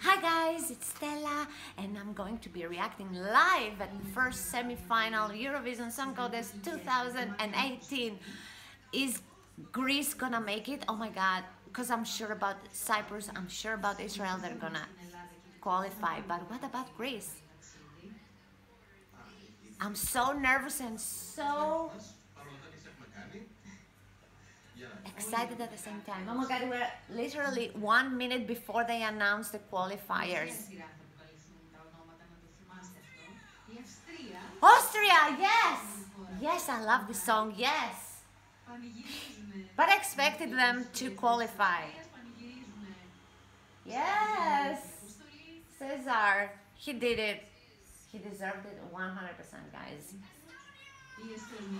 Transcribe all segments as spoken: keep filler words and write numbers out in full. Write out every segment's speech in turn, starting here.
Hi guys, it's Stella and I'm going to be reacting live at the first semi-final Eurovision Song Contest two thousand eighteen. Is Greece gonna make it? Oh my god, because I'm sure about Cyprus, I'm sure about Israel, they're gonna qualify. But what about Greece? I'm so nervous and so excited at the same time. Oh my god, we're literally one minute before they announce the qualifiers. Austria, yes! Yes, I love this song, yes! But I expected them to qualify. Yes! Cesar, he did it. He deserved it one hundred percent, guys.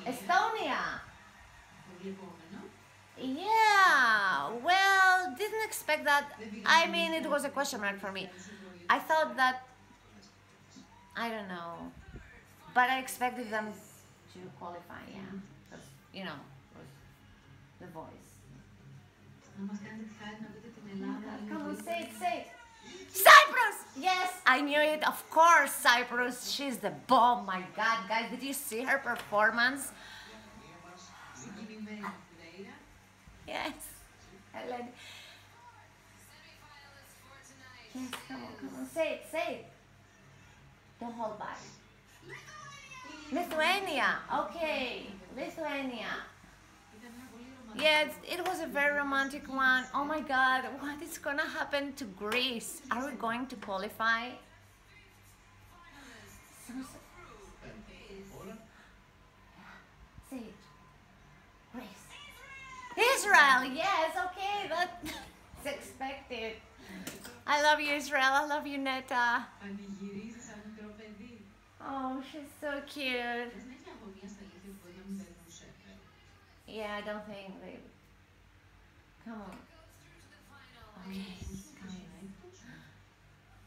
Estonia! Yeah, well, didn't expect that. I mean, it was a question mark for me. I thought that, I don't know, but I expected them to qualify, yeah. But, you know, the voice. Come on, say it, say it. Cyprus! Yes, I knew it, of course, Cyprus. She's the bomb, my God, guys. Did you see her performance? Yes, I love it. Yes, come on, come on, say it, say it. Don't hold back. Lithuania, okay, Lithuania. Yes, it was a very romantic one. Oh my God, what is gonna happen to Greece? Are we going to qualify? Say it. Greece. Israel, yes, okay, that's expected. I love you, Israel. I love you, Netta. Oh, she's so cute. Yeah, I don't think they... Come on. Okay, come on.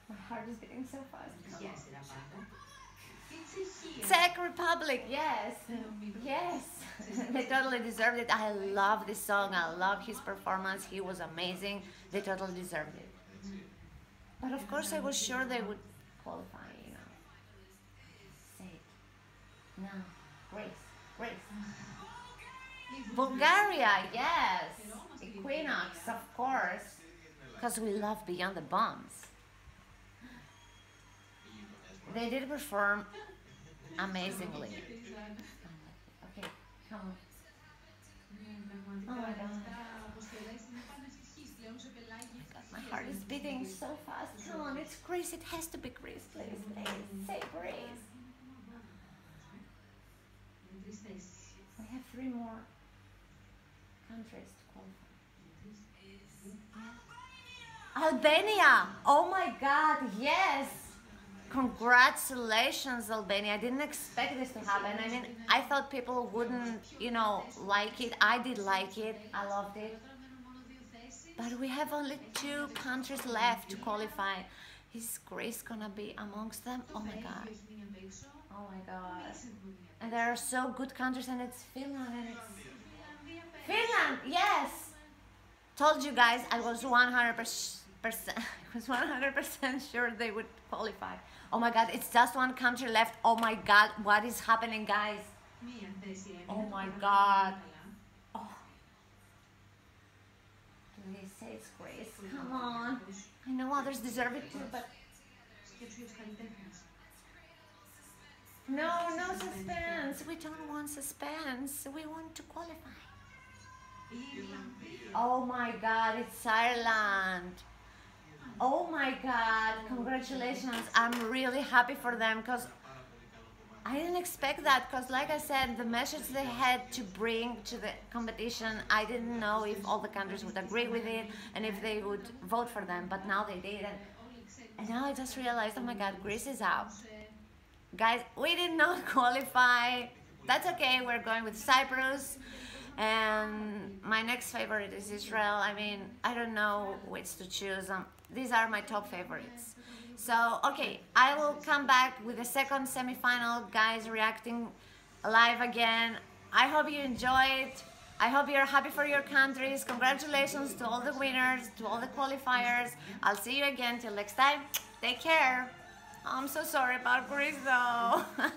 My heart is beating so fast. Yes. Czech Republic, yes, yes, they totally deserved it. I love this song, I love his performance, he was amazing, they totally deserved it. But of course I was sure they would qualify, you know. Say it. No, Grace, Grace. Bulgaria, yes, Equinox, of course, because we love Beyond the Bombs. They did perform amazingly. Okay, come on. Oh my God. God, my heart is beating so fast. Come on, it's Greece. It has to be Greece, please, please. Say Greece. We have three more countries to qualify. Albania! Oh my God, yes! Congratulations, Albania. I didn't expect this to happen. I mean, I thought people wouldn't, you know, like it. I did like it. I loved it. But we have only two countries left to qualify. Is Greece gonna be amongst them? Oh my God. Oh my God. And there are so good countries, and it's Finland, and it's... Finland, yes! Told you guys, I was one hundred percent... I was one hundred percent sure they would qualify. Oh my God, it's just one country left. Oh my God, what is happening, guys? Oh my God. Oh. Do they say it's Grace? Come on. I know others deserve it too, but... No, no suspense. We don't want suspense. We want to qualify. Oh my God, it's Ireland. Oh my God, congratulations. I'm really happy for them because I didn't expect that, because like I said, the measures they had to bring to the competition, I didn't know if all the countries would agree with it and if they would vote for them, but now they did. And now I just realized, oh my God, Greece is out. Guys, we did not qualify. That's okay, we're going with Cyprus. And my next favorite is Israel. I mean, I don't know which to choose. Um, these are my top favorites. So, okay, I will come back with the second semi-final, guys, reacting live again. I hope you enjoy it. I hope you're happy for your countries. Congratulations to all the winners, to all the qualifiers. I'll see you again till next time. Take care. I'm so sorry about Greece though.